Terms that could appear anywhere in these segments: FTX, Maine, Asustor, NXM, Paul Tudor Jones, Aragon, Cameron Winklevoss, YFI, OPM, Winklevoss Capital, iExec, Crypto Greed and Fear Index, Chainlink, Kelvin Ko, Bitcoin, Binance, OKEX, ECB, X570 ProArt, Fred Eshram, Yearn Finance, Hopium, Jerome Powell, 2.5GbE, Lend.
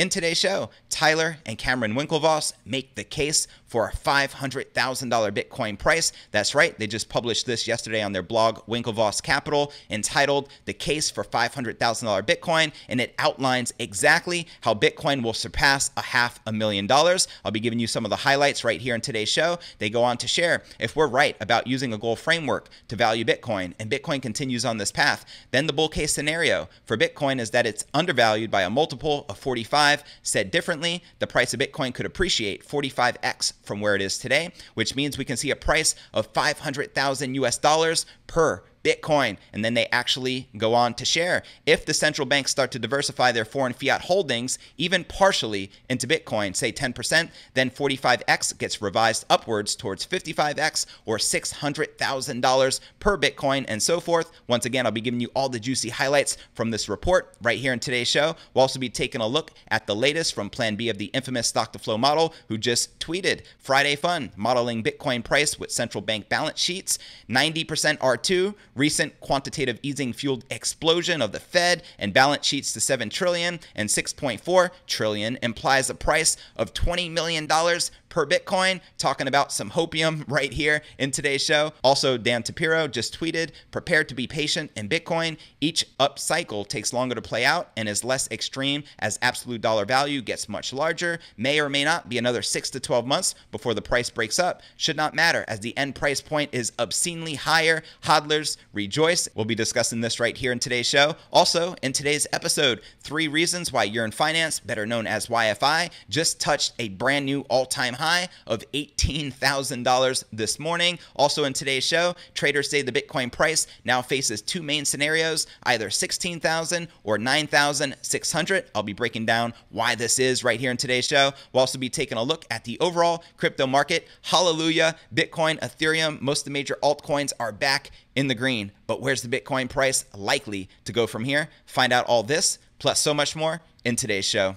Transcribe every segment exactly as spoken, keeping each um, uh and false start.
In today's show, Tyler and Cameron Winklevoss make the case for a five hundred thousand dollar Bitcoin price. That's right, they just published this yesterday on their blog, Winklevoss Capital, entitled The Case for five hundred thousand dollar Bitcoin, and it outlines exactly how Bitcoin will surpass a half a million dollars. I'll be giving you some of the highlights right here in today's show. They go on to share, if we're right about using a goal framework to value Bitcoin, and Bitcoin continues on this path, then the bull case scenario for Bitcoin is that it's undervalued by a multiple of forty-five. Said differently, the price of Bitcoin could appreciate forty-five X from where it is today, which means we can see a price of five hundred thousand U S dollars per Bitcoin. And then they actually go on to share, if the central banks start to diversify their foreign fiat holdings, even partially, into Bitcoin, say ten percent, then forty-five X gets revised upwards towards fifty-five X or six hundred thousand dollars per Bitcoin and so forth. Once again, I'll be giving you all the juicy highlights from this report right here in today's show. We'll also be taking a look at the latest from Plan B of the infamous Stock to Flow model, who just tweeted, Friday fun, modeling Bitcoin price with central bank balance sheets, ninety percent R two, recent quantitative easing fueled explosion of the Fed and balance sheets to seven trillion dollars and six point four trillion dollars implies a price of twenty million dollars per Bitcoin. Talking about some hopium right here in today's show. Also, Dan Tapiro just tweeted, prepare to be patient in Bitcoin. Each up cycle takes longer to play out and is less extreme as absolute dollar value gets much larger. May or may not be another six to twelve months before the price breaks up. Should not matter as the end price point is obscenely higher. Hodlers rejoice. We'll be discussing this right here in today's show. Also, in today's episode, three reasons why Yearn Finance, better known as Y F I, just touched a brand new all-time high of eighteen thousand dollars this morning. Also in today's show, traders say the Bitcoin price now faces two main scenarios, either sixteen thousand dollars or nine thousand six hundred dollars. I'll be breaking down why this is right here in today's show. We'll also be taking a look at the overall crypto market. Hallelujah, Bitcoin, Ethereum, most of the major altcoins are back in the green, but where's the Bitcoin price likely to go from here? Find out all this, plus so much more in today's show.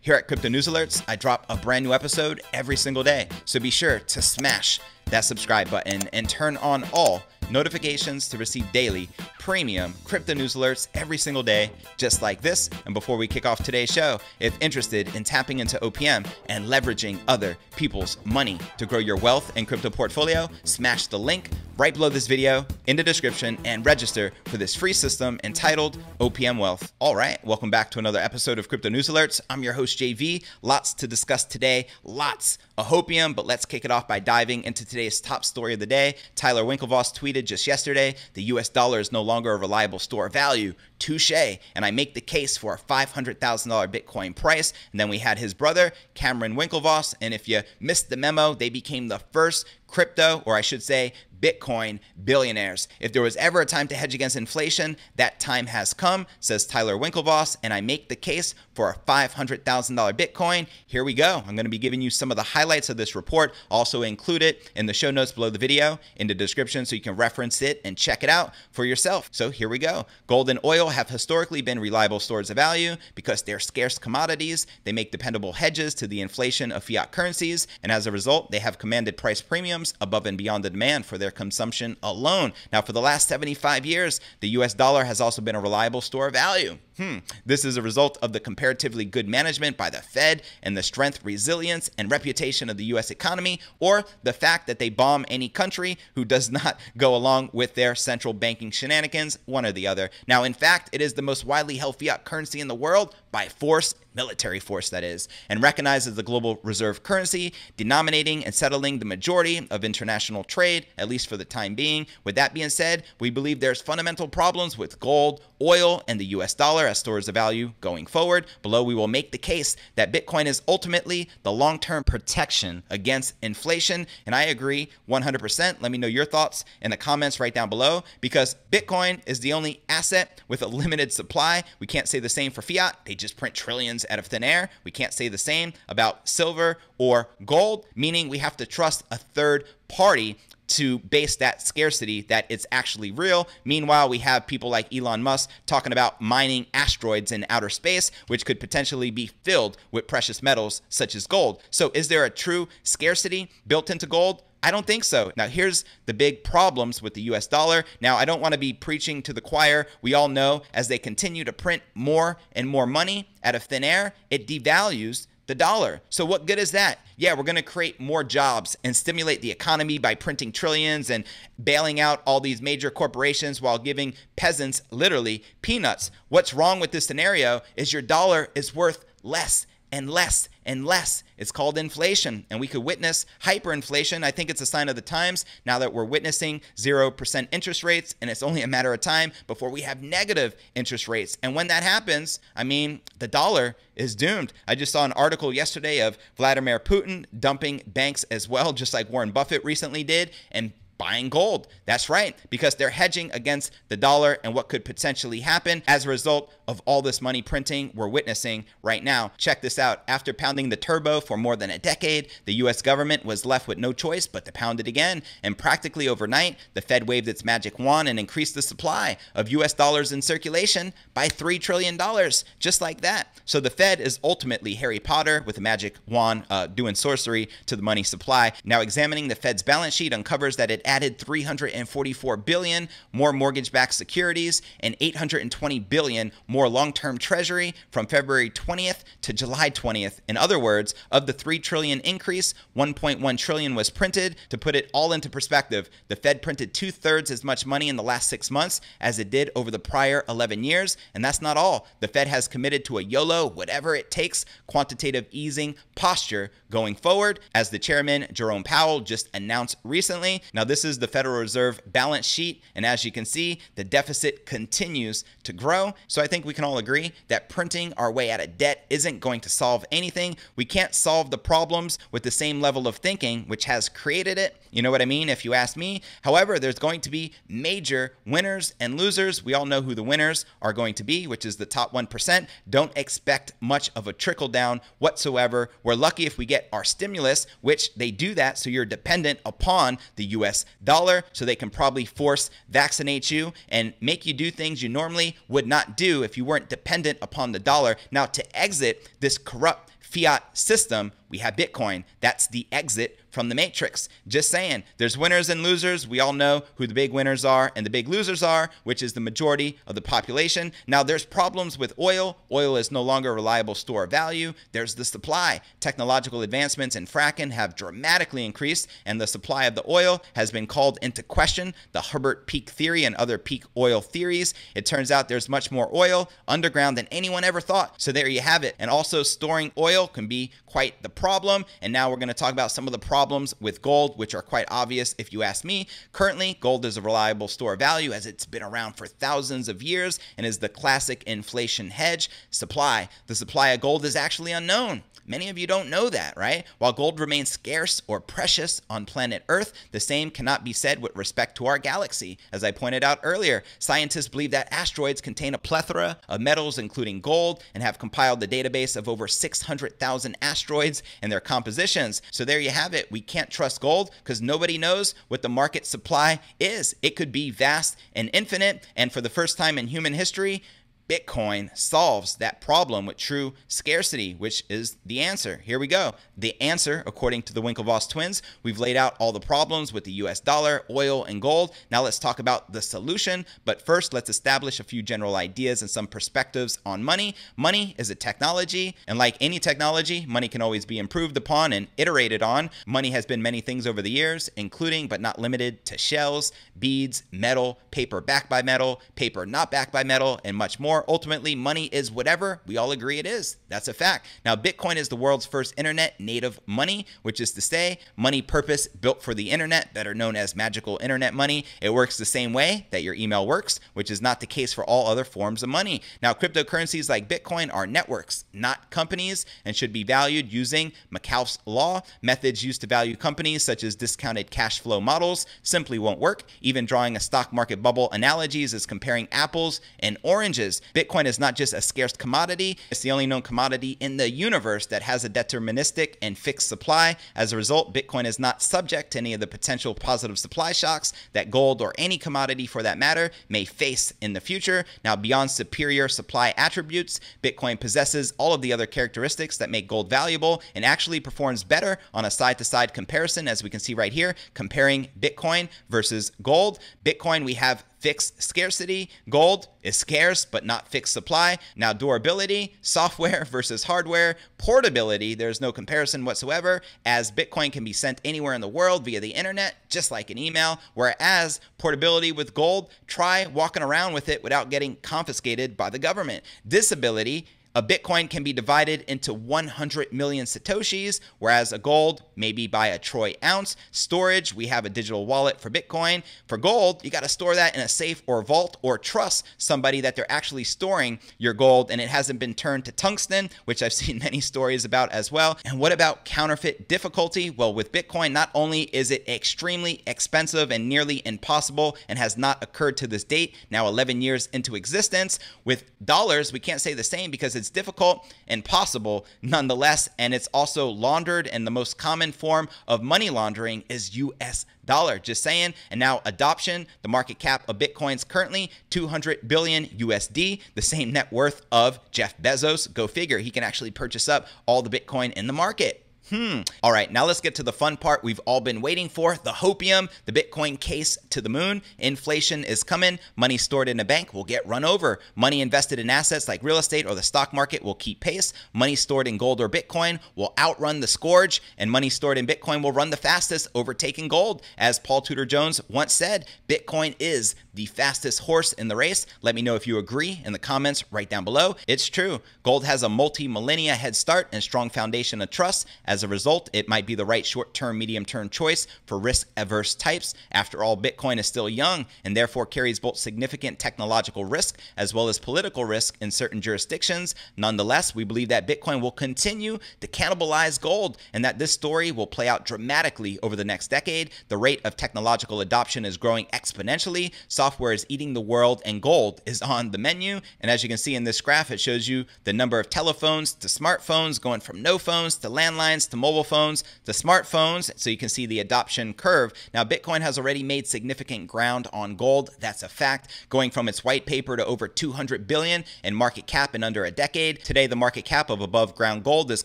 Here at Crypto News Alerts, I drop a brand new episode every single day, so be sure to smash that subscribe button and turn on all notifications to receive daily premium crypto news alerts every single day, just like this. And before we kick off today's show, if interested in tapping into O P M and leveraging other people's money to grow your wealth and crypto portfolio, smash the link right below this video in the description and register for this free system entitled O P M Wealth. All right, welcome back to another episode of Crypto News Alerts. I'm your host, J V. Lots to discuss today, lots of hopium, but let's kick it off by diving into today's top story of the day. Tyler Winklevoss tweeted just yesterday, the U S dollar is no longer a reliable store of value. Touche. And I make the case for a five hundred thousand dollar Bitcoin price. And then we had his brother, Cameron Winklevoss. And if you missed the memo, they became the first crypto, or I should say Bitcoin billionaires. If there was ever a time to hedge against inflation, that time has come, says Tyler Winklevoss, and I make the case for a five hundred thousand dollar Bitcoin. Here we go. I'm going to be giving you some of the highlights of this report. Also include it in the show notes below the video, in the description, so you can reference it and check it out for yourself. So here we go. Gold and oil have historically been reliable stores of value because they're scarce commodities. They make dependable hedges to the inflation of fiat currencies, and as a result, they have commanded price premiums above and beyond the demand for their consumption alone. Now, for the last seventy-five years, the U S dollar has also been a reliable store of value. Hmm. This is a result of the comparatively good management by the Fed and the strength, resilience, and reputation of the U S economy, or the fact that they bomb any country who does not go along with their central banking shenanigans, one or the other. Now, in fact, it is the most widely held fiat currency in the world by force, military force that is, and recognized as the global reserve currency, denominating and settling the majority of international trade, at least for the time being. With that being said, we believe there's fundamental problems with gold, oil, and the U S dollar as stores of value going forward. Below, we will make the case that Bitcoin is ultimately the long-term protection against inflation. And I agree one hundred percent. Let me know your thoughts in the comments right down below, because Bitcoin is the only asset with a limited supply. We can't say the same for fiat. They just print trillions out of thin air. We can't say the same about silver or gold, meaning we have to trust a third party to base that scarcity that it's actually real. Meanwhile, we have people like Elon Musk talking about mining asteroids in outer space, which could potentially be filled with precious metals such as gold. So is there a true scarcity built into gold? I don't think so. Now, here's the big problems with the U S dollar. Now, I don't want to be preaching to the choir. We all know as they continue to print more and more money out of thin air, it devalues the dollar. So what good is that? Yeah, we're going to create more jobs and stimulate the economy by printing trillions and bailing out all these major corporations while giving peasants literally peanuts. What's wrong with this scenario is your dollar is worth less and less and less. It's called inflation, and we could witness hyperinflation. I think it's a sign of the times now that we're witnessing zero percent interest rates, and it's only a matter of time before we have negative interest rates. And when that happens, I mean, the dollar is doomed. I just saw an article yesterday of Vladimir Putin dumping banks as well, just like Warren Buffett recently did, and buying gold. That's right, because they're hedging against the dollar and what could potentially happen as a result of all this money printing we're witnessing right now. Check this out. After pounding the turbo for more than a decade, the U S government was left with no choice but to pound it again. And practically overnight, the Fed waved its magic wand and increased the supply of U S dollars in circulation by three trillion dollars, just like that. So the Fed is ultimately Harry Potter with a magic wand uh, doing sorcery to the money supply. Now, examining the Fed's balance sheet uncovers that it added three hundred forty-four billion dollars more mortgage-backed securities and eight hundred twenty billion dollars more long-term treasury from February twentieth to July twentieth. In other words, of the three trillion dollars increase, one point one trillion dollars was printed. To put it all into perspective, the Fed printed two-thirds as much money in the last six months as it did over the prior eleven years. And that's not all. The Fed has committed to a YOLO, whatever it takes, quantitative easing posture going forward, as the chairman, Jerome Powell, just announced recently. Now, this This is the Federal Reserve balance sheet, and as you can see, the deficit continues to grow. So I think we can all agree that printing our way out of debt isn't going to solve anything. We can't solve the problems with the same level of thinking which has created it. You know what I mean, if you ask me. However, there's going to be major winners and losers. We all know who the winners are going to be, which is the top one percent. Don't expect much of a trickle down whatsoever. We're lucky if we get our stimulus, which they do that, so you're dependent upon the U S dollar, so they can probably force vaccinate you and make you do things you normally would not do if you weren't dependent upon the dollar. Now, to exit this corrupt fiat system, we have Bitcoin. That's the exit from the matrix. Just saying, there's winners and losers. We all know who the big winners are and the big losers are, which is the majority of the population. Now, there's problems with oil. Oil is no longer a reliable store of value. There's the supply. Technological advancements in fracking have dramatically increased, and the supply of the oil has been called into question. The Hubbert peak theory and other peak oil theories. It turns out there's much more oil underground than anyone ever thought. So there you have it. And also, storing oil can be quite the problem. And now we're going to talk about some of the problems with gold, which are quite obvious if you ask me. Currently, gold is a reliable store of value as it's been around for thousands of years and is the classic inflation hedge. Supply. The supply of gold is actually unknown. Many of you don't know that, right? While gold remains scarce or precious on planet Earth, the same cannot be said with respect to our galaxy. As I pointed out earlier, scientists believe that asteroids contain a plethora of metals, including gold, and have compiled the database of over six hundred thousand asteroids and their compositions. So there you have it. We can't trust gold because nobody knows what the market supply is. It could be vast and infinite, and for the first time in human history, Bitcoin solves that problem with true scarcity, which is the answer. Here we go. The answer, according to the Winklevoss twins. We've laid out all the problems with the U S dollar, oil, and gold. Now let's talk about the solution. But first, let's establish a few general ideas and some perspectives on money. Money is a technology, and like any technology, money can always be improved upon and iterated on. Money has been many things over the years, including but not limited to shells, beads, metal, paper backed by metal, paper not backed by metal, and much more. Ultimately, money is whatever we all agree it is. That's a fact. Now, Bitcoin is the world's first internet native money, which is to say money purpose built for the internet, better known as magical internet money. It works the same way that your email works, which is not the case for all other forms of money. Now, cryptocurrencies like Bitcoin are networks, not companies, and should be valued using Macaulife's law. Methods used to value companies such as discounted cash flow models simply won't work. Even drawing a stock market bubble analogies is comparing apples and oranges. Bitcoin is not just a scarce commodity, it's the only known commodity in the universe that has a deterministic and fixed supply. As a result, Bitcoin is not subject to any of the potential positive supply shocks that gold or any commodity for that matter may face in the future. Now, beyond superior supply attributes, Bitcoin possesses all of the other characteristics that make gold valuable and actually performs better on a side-to-side comparison, as we can see right here, comparing Bitcoin versus gold. Bitcoin, we have fixed scarcity. Gold is scarce, but not fixed supply. Now, durability, software versus hardware, portability, there's no comparison whatsoever, as Bitcoin can be sent anywhere in the world via the internet, just like an email, whereas portability with gold, try walking around with it without getting confiscated by the government. Disability, a Bitcoin can be divided into one hundred million Satoshis, whereas a gold may be by a troy ounce. Storage, we have a digital wallet for Bitcoin. For gold, you got to store that in a safe or vault or trust somebody that they're actually storing your gold and it hasn't been turned to tungsten, which I've seen many stories about as well. And what about counterfeit difficulty? Well, with Bitcoin, not only is it extremely expensive and nearly impossible and has not occurred to this date, now eleven years into existence, with dollars, we can't say the same because it's It's difficult and possible nonetheless, and it's also laundered, and the most common form of money laundering is U S dollar. Just saying. And now adoption, the market cap of Bitcoin's currently two hundred billion U S D, the same net worth of Jeff Bezos. Go figure, he can actually purchase up all the Bitcoin in the market. Hmm. All right, now let's get to the fun part we've all been waiting for, the hopium, the Bitcoin case to the moon. Inflation is coming. Money stored in a bank will get run over. Money invested in assets like real estate or the stock market will keep pace. Money stored in gold or Bitcoin will outrun the scourge, and money stored in Bitcoin will run the fastest, overtaking gold. As Paul Tudor Jones once said, Bitcoin is the fastest horse in the race. Let me know if you agree in the comments right down below. It's true. Gold has a multi-millennia head start and strong foundation of trust. As As a result, it might be the right short-term, medium-term choice for risk-averse types. After all, Bitcoin is still young and therefore carries both significant technological risk as well as political risk in certain jurisdictions. Nonetheless, we believe that Bitcoin will continue to cannibalize gold and that this story will play out dramatically over the next decade. The rate of technological adoption is growing exponentially. Software is eating the world and gold is on the menu. And as you can see in this graph, it shows you the number of telephones to smartphones, going from no phones to landlines, to mobile phones, to smartphones, so you can see the adoption curve. Now, Bitcoin has already made significant ground on gold. That's a fact, going from its white paper to over two hundred billion in market cap in under a decade. Today, the market cap of above ground gold is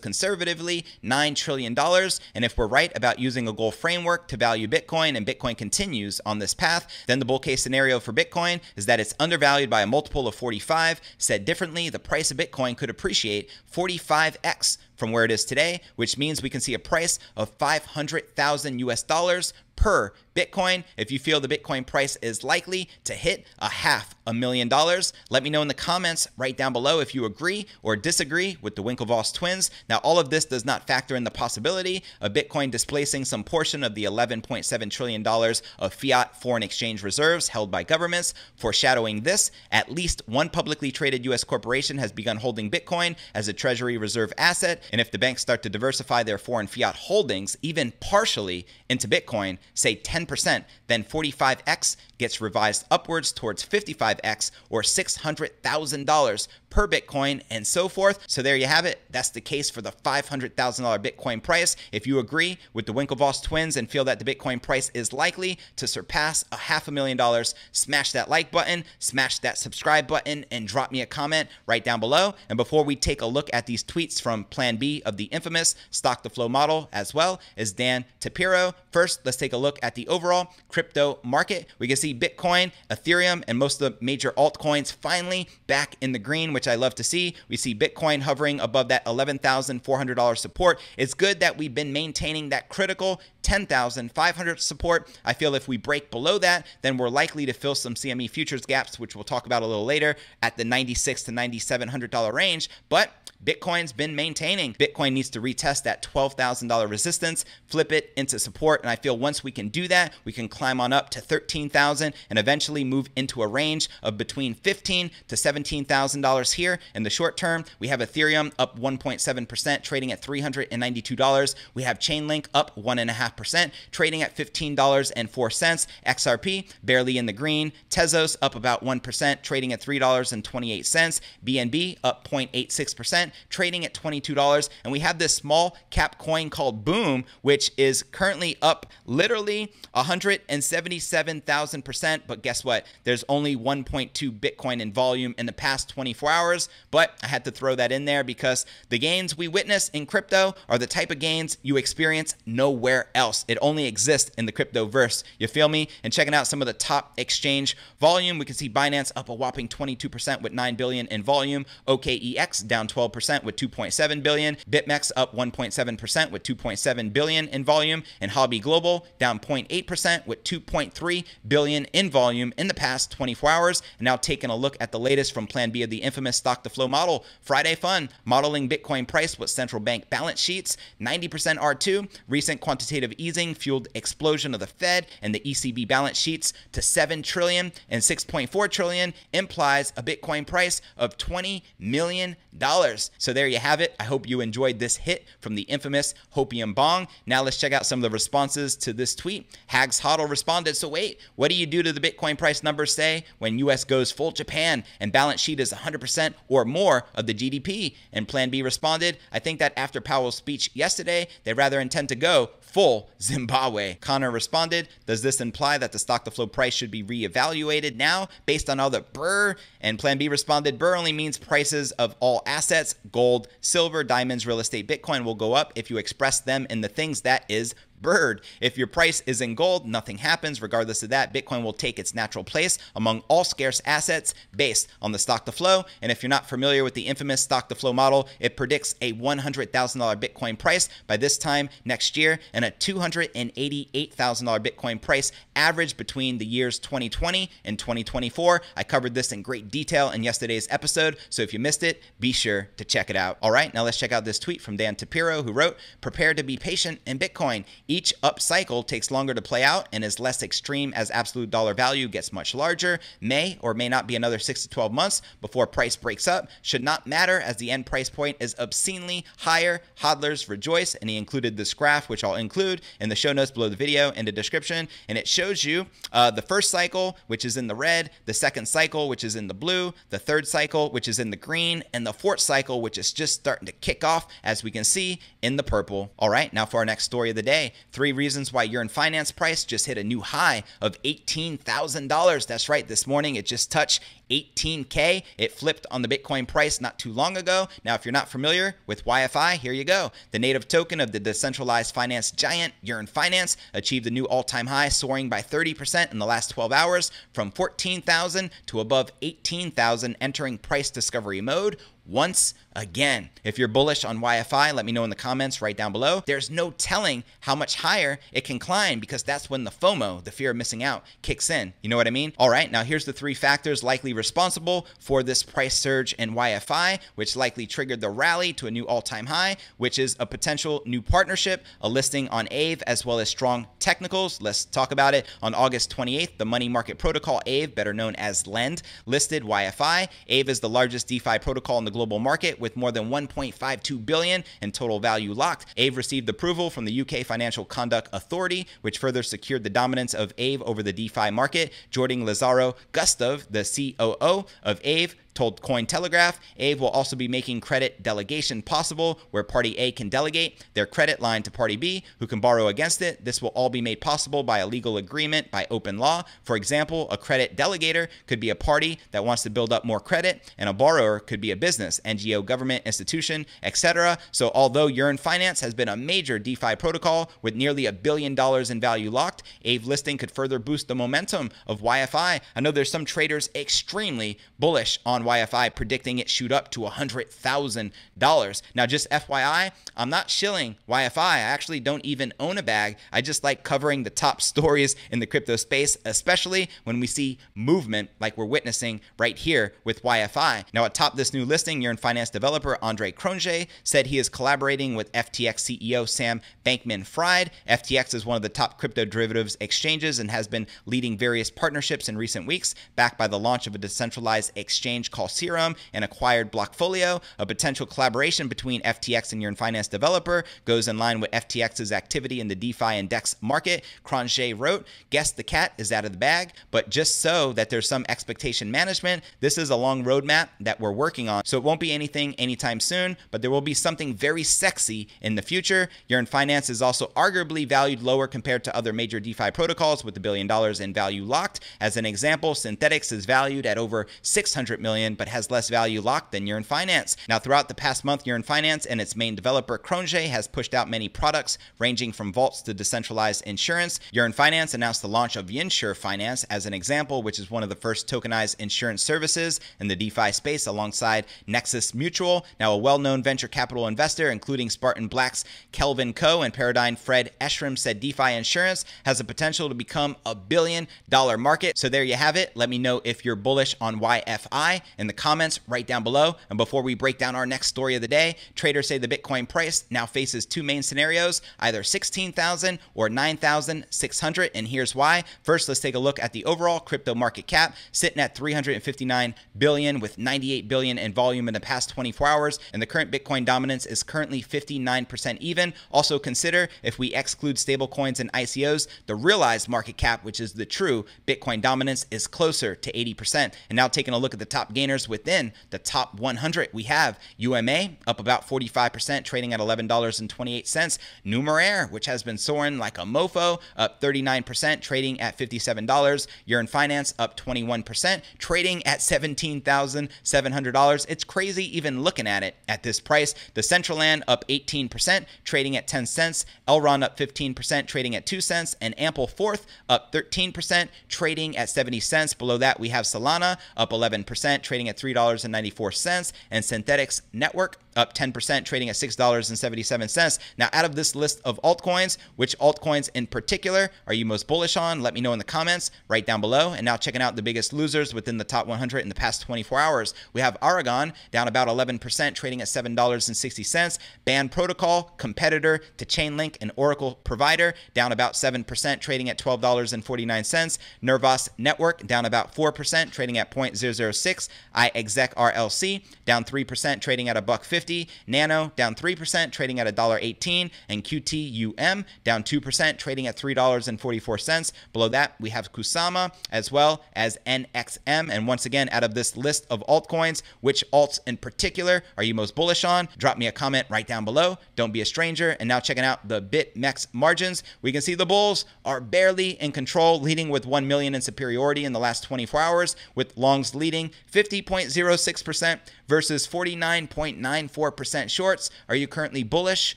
conservatively nine trillion dollars. And if we're right about using a gold framework to value Bitcoin and Bitcoin continues on this path, then the bull case scenario for Bitcoin is that it's undervalued by a multiple of forty-five. Said differently, the price of Bitcoin could appreciate forty-five X from where it is today, which means we can see a price of five hundred thousand U S dollars per Bitcoin. If you feel the Bitcoin price is likely to hit a half a million dollars, let me know in the comments right down below if you agree or disagree with the Winklevoss twins. Now, all of this does not factor in the possibility of Bitcoin displacing some portion of the eleven point seven trillion dollars of fiat foreign exchange reserves held by governments. Foreshadowing this, at least one publicly traded U S corporation has begun holding Bitcoin as a treasury reserve asset. And if the banks start to diversify their foreign fiat holdings, even partially, into Bitcoin, say ten percent, then forty-five X gets revised upwards towards fifty-five X or six hundred thousand dollars per Bitcoin and so forth. So there you have it. That's the case for the five hundred thousand dollar Bitcoin price. If you agree with the Winklevoss twins and feel that the Bitcoin price is likely to surpass a half a million dollars, smash that like button, smash that subscribe button, and drop me a comment right down below. And before we take a look at these tweets from Plan B of the infamous Stock to Flow model, as well as Dan Tapiro, first, let's take a look at the overall crypto market. We can see Bitcoin, Ethereum, and most of the major altcoins finally back in the green, which I love to see. We see Bitcoin hovering above that eleven thousand four hundred dollar support. It's good that we've been maintaining that critical ten thousand five hundred dollar support. I feel if we break below that, then we're likely to fill some C M E futures gaps, which we'll talk about a little later, at the ninety-six hundred to ninety-seven hundred dollar range. But Bitcoin's been maintaining. Bitcoin needs to retest that twelve thousand dollar resistance, flip it into support. And I feel once we can do that, we can climb on up to thirteen thousand and eventually move into a range of between fifteen thousand to seventeen thousand dollars else here in the short term. We have Ethereum up one point seven percent, trading at three hundred ninety-two dollars. We have Chainlink up one point five percent, trading at fifteen dollars and four cents. X R P barely in the green. Tezos up about one percent, trading at three dollars and twenty-eight cents. B N B up zero point eight six percent, trading at twenty-two dollars. And we have this small cap coin called Boom, which is currently up literally one hundred seventy-seven thousand percent. But guess what? There's only one point two Bitcoin in volume in the past twenty-four hours. But I had to throw that in there because the gains we witness in crypto are the type of gains you experience nowhere else. It only exists in the cryptoverse. You feel me? And checking out some of the top exchange volume, we can see Binance up a whopping twenty-two percent with nine billion dollars in volume. O K E X down twelve percent with two point seven billion dollars. BitMEX up one point seven percent with two point seven billion dollars in volume. And Hobby Global down zero point eight percent with two point three billion dollars in volume in the past twenty-four hours. And now taking a look at the latest from Plan B of the infamous stock to flow model. Friday fun, modeling Bitcoin price with central bank balance sheets. ninety percent R two, recent quantitative easing fueled explosion of the Fed and the E C B balance sheets to seven trillion dollars and six point four trillion dollars implies a Bitcoin price of twenty million dollars. So there you have it. I hope you enjoyed this hit from the infamous Hopium Bong. Now let's check out some of the responses to this tweet. Hags Hoddle responded, so wait, what do you do to the Bitcoin price numbers say when U S goes full Japan and balance sheet is one hundred percent or more of the G D P? And Plan B responded, I think that after Powell's speech yesterday, they rather intend to go full Zimbabwe. Connor responded, does this imply that the stock to flow price should be reevaluated now based on all the burr? And Plan B responded, burr only means prices of all assets, gold, silver, diamonds, real estate, Bitcoin will go up if you express them in the things that is bird. If your price is in gold, nothing happens. Regardless of that, Bitcoin will take its natural place among all scarce assets based on the stock to flow. And if you're not familiar with the infamous stock to flow model, it predicts a one hundred thousand dollar Bitcoin price by this time next year and a two hundred eighty-eight thousand dollar Bitcoin price average between the years twenty twenty and twenty twenty-four. I covered this in great detail in yesterday's episode. So if you missed it, be sure to check it out. All right, now let's check out this tweet from Dan Tapiro, who wrote, prepare to be patient in Bitcoin. Each up cycle takes longer to play out and is less extreme as absolute dollar value gets much larger. May or may not be another six to twelve months before price breaks up. Should not matter as the end price point is obscenely higher. Hodlers rejoice. And he included this graph, which I'll include in the show notes below the video in the description. And it shows you uh, the first cycle, which is in the red, the second cycle, which is in the blue, the third cycle, which is in the green, and the fourth cycle, which is just starting to kick off, as we can see in the purple. All right, now for our next story of the day. Three reasons why Yearn Finance price just hit a new high of eighteen thousand dollars. That's right. This morning, it just touched eighteen K. It flipped on the Bitcoin price not too long ago. Now, if you're not familiar with Y F I, here you go. The native token of the decentralized finance giant Yearn Finance achieved a new all-time high, soaring by thirty percent in the last twelve hours from fourteen thousand to above eighteen thousand, entering price discovery mode once again. If you're bullish on Y F I, let me know in the comments right down below. There's no telling how much higher it can climb because that's when the FOMO, the fear of missing out, kicks in. You know what I mean? All right, now here's the three factors likely responsible for this price surge in Y F I, which likely triggered the rally to a new all-time high, which is a potential new partnership, a listing on Aave, as well as strong technicals. Let's talk about it. On August twenty-eighth, the money market protocol Aave, better known as Lend, listed Y F I. Aave is the largest DeFi protocol in the global market with more than one point five two billion dollars in total value locked. Aave received approval from the U K Financial Conduct Authority, which further secured the dominance of Aave over the DeFi market. Jordan Lazaro Gustav, the C O O of Aave, told Cointelegraph, Aave will also be making credit delegation possible where party A can delegate their credit line to party B who can borrow against it. This will all be made possible by a legal agreement by open law. For example, a credit delegator could be a party that wants to build up more credit and a borrower could be a business, N G O, government, institution, et cetera. So although Yearn Finance has been a major DeFi protocol with nearly a billion dollars in value locked, Aave listing could further boost the momentum of Y F I. I know there's some traders extremely bullish on Y F I, predicting it shoot up to one hundred thousand dollars. Now, just F Y I, I'm not shilling Y F I. I actually don't even own a bag. I just like covering the top stories in the crypto space, especially when we see movement like we're witnessing right here with Y F I. Now, atop this new listing, Yearn Finance developer Andre Cronje said he is collaborating with F T X C E O Sam Bankman-Fried. F T X is one of the top crypto derivatives exchanges and has been leading various partnerships in recent weeks, backed by the launch of a decentralized exchange called Serum and acquired Blockfolio. A potential collaboration between F T X and Yearn Finance developer goes in line with F T X's activity in the DeFi and DEX market. Cronje wrote, guess the cat is out of the bag, but just so that there's some expectation management, this is a long roadmap that we're working on, so it won't be anything anytime soon, but there will be something very sexy in the future. Yearn Finance is also arguably valued lower compared to other major DeFi protocols, with the billion dollars in value locked. As an example, Synthetics is valued at over six hundred million, but has less value locked than Yearn Finance. Now, throughout the past month, Yearn Finance and its main developer, Cronje, has pushed out many products ranging from vaults to decentralized insurance. Yearn Finance announced the launch of YinSure Finance as an example, which is one of the first tokenized insurance services in the DeFi space alongside Nexus Mutual, now a well-known venture capital investor, including Spartan Black's Kelvin Ko and Paradigm Fred Eshram, said DeFi insurance has the potential to become a billion dollar market. So there you have it. Let me know if you're bullish on Y F I in the comments right down below. And before we break down our next story of the day, traders say the Bitcoin price now faces two main scenarios, either sixteen thousand or nine thousand six hundred. And here's why. First, let's take a look at the overall crypto market cap, sitting at three hundred fifty-nine billion with ninety-eight billion in volume in the past twenty-four hours. And the current Bitcoin dominance is currently fifty-nine percent even. Also consider, if we exclude stablecoins and I C Os, the realized market cap, which is the true Bitcoin dominance, is closer to eighty percent. And now taking a look at the top gainers within the top one hundred, we have U M A up about forty-five percent, trading at eleven dollars and twenty-eight cents. Numeraire, which has been soaring like a mofo, up thirty-nine percent, trading at fifty-seven dollars. Yearn Finance up twenty-one percent, trading at seventeen thousand seven hundred dollars. It's crazy even looking at it at this price. The Centraland up eighteen percent, trading at ten cents. Elrond up fifteen percent, trading at two cents. And Ample Fourth up thirteen percent, trading at seventy cents. Below that, we have Solana up eleven percent, trading at three dollars and ninety-four cents. And Synthetics Network up ten percent, trading at six dollars and seventy-seven cents. Now, out of this list of altcoins, which altcoins in particular are you most bullish on? Let me know in the comments right down below. And now checking out the biggest losers within the top one hundred in the past twenty-four hours. We have Aragon down about eleven percent, trading at seven dollars and sixty cents. Ban Protocol, competitor to Chainlink and Oracle provider, down about seven percent, trading at twelve dollars and forty-nine cents. Nervos Network down about four percent, trading at zero point zero zero six. iExec R L C down three percent, trading at a buck fifty. Nano down three percent, trading at one dollar and eighteen cents, and Q T U M down two percent, trading at three dollars and forty-four cents. Below that, we have Kusama as well as N X M. And once again, out of this list of altcoins, which alts in particular are you most bullish on? Drop me a comment right down below. Don't be a stranger. And now checking out the BitMEX margins, we can see the bulls are barely in control, leading with one million in superiority in the last twenty-four hours, with longs leading fifty point zero six percent versus forty-nine point nine four percent shorts. Are you currently bullish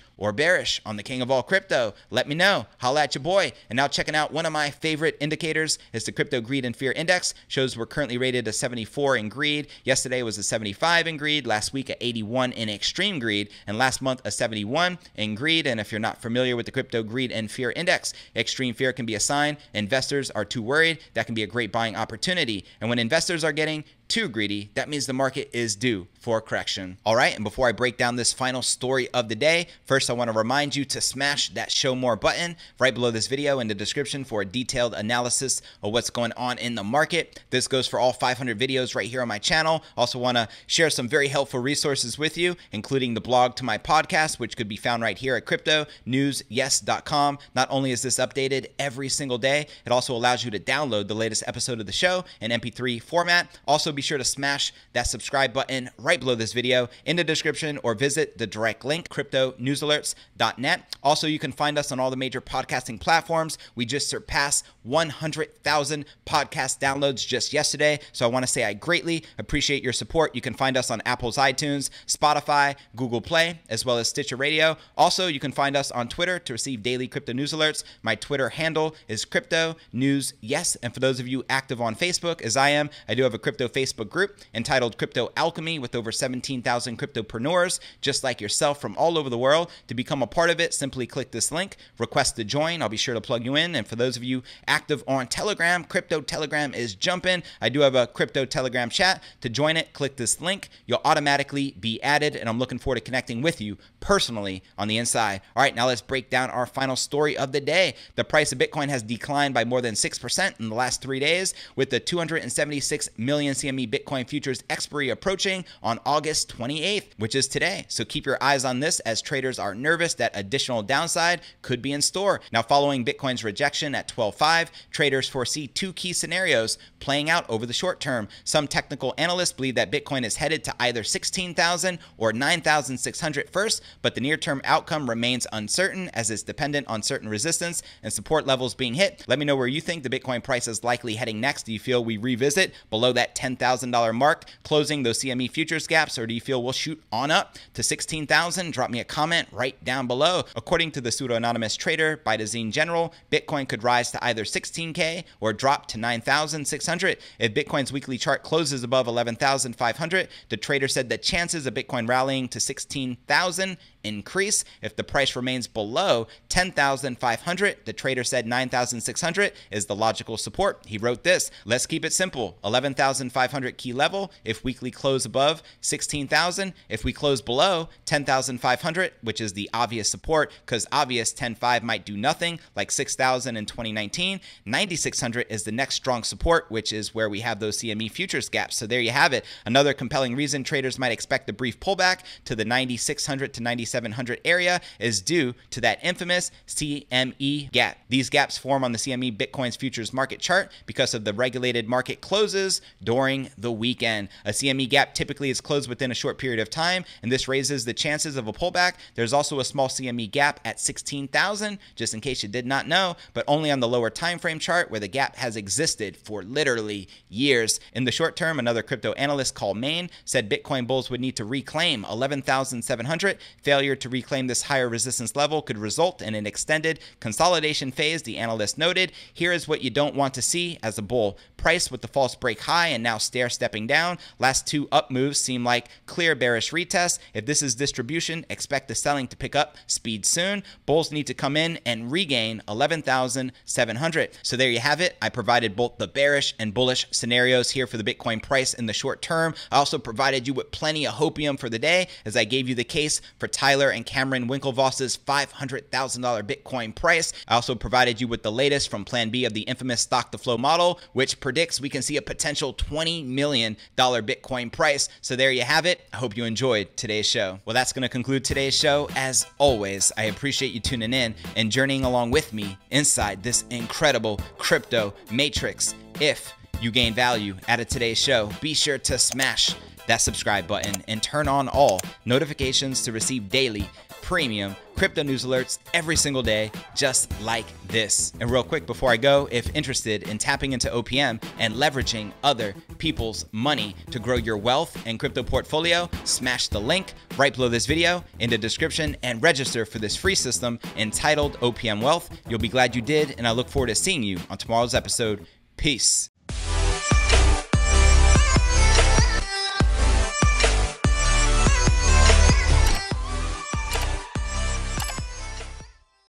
or bearish on the king of all crypto? Let me know. Holla at your boy. And now checking out one of my favorite indicators is the Crypto Greed and Fear Index. Shows we're currently rated a seventy-four in greed. Yesterday was a seventy-five in greed. Last week, a eighty-one in extreme greed. And last month, a seventy-one in greed. And if you're not familiar with the Crypto Greed and Fear Index, extreme fear can be a sign investors are too worried. That can be a great buying opportunity. And when investors are getting too greedy, that means the market is due for a correction. All right, and before I break down this final story of the day, first I want to remind you to smash that show more button right below this video in the description for a detailed analysis of what's going on in the market. This goes for all five hundred videos right here on my channel. Also want to share some very helpful resources with you, including the blog to my podcast, which could be found right here at crypto news yes dot com. Not only is this updated every single day, it also allows you to download the latest episode of the show in M P three format. Also, be sure to smash that subscribe button right below this video in the description, or visit the direct link, crypto news alerts dot net. Also, you can find us on all the major podcasting platforms. We just surpassed one hundred thousand podcast downloads just yesterday. So I want to say I greatly appreciate your support. You can find us on Apple's iTunes, Spotify, Google Play, as well as Stitcher Radio. Also, you can find us on Twitter to receive daily crypto news alerts. My Twitter handle is Crypto News Yes. And for those of you active on Facebook, as I am, I do have a crypto Facebook group entitled Crypto Alchemy with over over seventeen thousand cryptopreneurs just like yourself from all over the world. To become a part of it, simply click this link, request to join. I'll be sure to plug you in. And for those of you active on Telegram, Crypto Telegram is jumping. I do have a Crypto Telegram chat. To join it, click this link. You'll automatically be added, and I'm looking forward to connecting with you personally on the inside. All right, now let's break down our final story of the day. The price of Bitcoin has declined by more than six percent in the last three days, with the two hundred seventy-six million C M E Bitcoin futures expiry approaching on August twenty-eighth, which is today. So keep your eyes on this as traders are nervous that additional downside could be in store. Now, following Bitcoin's rejection at twelve five, traders foresee two key scenarios playing out over the short term. Some technical analysts believe that Bitcoin is headed to either sixteen thousand or nine thousand six hundred first, but the near-term outcome remains uncertain as it's dependent on certain resistance and support levels being hit. Let me know where you think the Bitcoin price is likely heading next. Do you feel we revisit below that ten thousand dollar mark, closing those C M E futures gaps, or do you feel we'll shoot on up to sixteen thousand? Drop me a comment right down below. According to the pseudo-anonymous trader Bitazine General, Bitcoin could rise to either sixteen K or drop to nine thousand six hundred. If Bitcoin's weekly chart closes above eleven thousand five hundred, the trader said the chances of Bitcoin rallying to sixteen thousand increase. If the price remains below ten thousand five hundred, the trader said nine thousand six hundred is the logical support. He wrote this: let's keep it simple. eleven thousand five hundred key level. If weekly close above sixteen thousand, if we close below ten thousand five hundred, which is the obvious support, because obvious ten five might do nothing, like six thousand in twenty nineteen, ninety-six hundred is the next strong support, which is where we have those C M E futures gaps. So there you have it. Another compelling reason traders might expect a brief pullback to the ninety-six hundred to ninety-seven hundred area is due to that infamous C M E gap. These gaps form on the C M E Bitcoin's futures market chart because of the regulated market closes during the weekend. A C M E gap typically is closed within a short period of time, and this raises the chances of a pullback. There's also a small C M E gap at sixteen thousand, just in case you did not know, but only on the lower time frame chart where the gap has existed for literally years. In the short term, another crypto analyst called Maine said Bitcoin bulls would need to reclaim eleven thousand seven hundred. Failure to reclaim this higher resistance level could result in an extended consolidation phase, the analyst noted. Here is what you don't want to see as a bull: price with the false break high and now stair stepping down. Last two up moves seem like clear bearish retest. If this is distribution, expect the selling to pick up speed soon. Bulls need to come in and regain eleven thousand seven hundred. So there you have it. I provided both the bearish and bullish scenarios here for the Bitcoin price in the short term. I also provided you with plenty of hopium for the day as I gave you the case for Tyler and Cameron Winklevoss's five hundred thousand dollar Bitcoin price. I also provided you with the latest from Plan B of the infamous stock to flow model, which predicts we can see a potential twenty million dollar Bitcoin price. So there you have it. I hope you enjoyed today's show. Well, that's going to conclude today's show. As always, I appreciate you tuning in and journeying along with me inside this incredible crypto matrix. If you gain value out of today's show, be sure to smash that subscribe button and turn on all notifications to receive daily premium crypto news alerts every single day, just like this. And real quick before I go, if interested in tapping into O P M and leveraging other people's money to grow your wealth and crypto portfolio, smash the link right below this video in the description and register for this free system entitled O P M Wealth. You'll be glad you did, and I look forward to seeing you on tomorrow's episode. Peace.